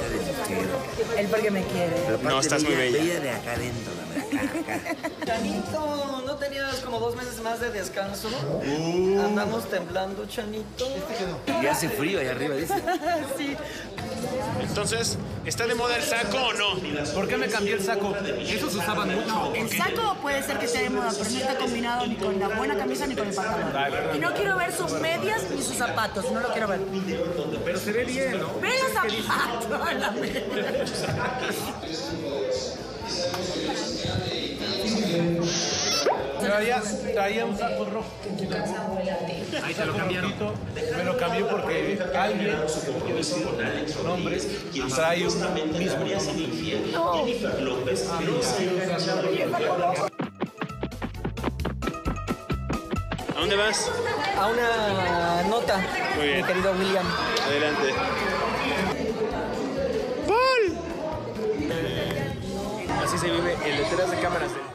estar entero. Él porque me quiere. Pero no, estás muy bella. Bella de acá adentro, de acá. Chanito, ¿no tenías como 2 meses más de descanso? Andamos temblando, Chanito. Ya hace frío allá arriba, dice. Sí. Entonces, ¿está de moda el saco o no? ¿Por qué me cambié el saco? Esos usaban mucho. El saco puede ser que esté de moda, pero no está combinado ni con la buena camisa ni con el pantalón. Y no quiero ver sus medias ni sus zapatos, no lo quiero ver. Pero se ve bien, ¿no? ¡Ve los zapatos! Traía un saco rojo. Ahí te lo cambiaron. Me lo cambié porque alguien que no es un hombre trae un mismo nombre. ¿A dónde vas? A una nota, muy bien, mi querido William. Adelante. ¡Paul! Así se vive en letreras de cámaras.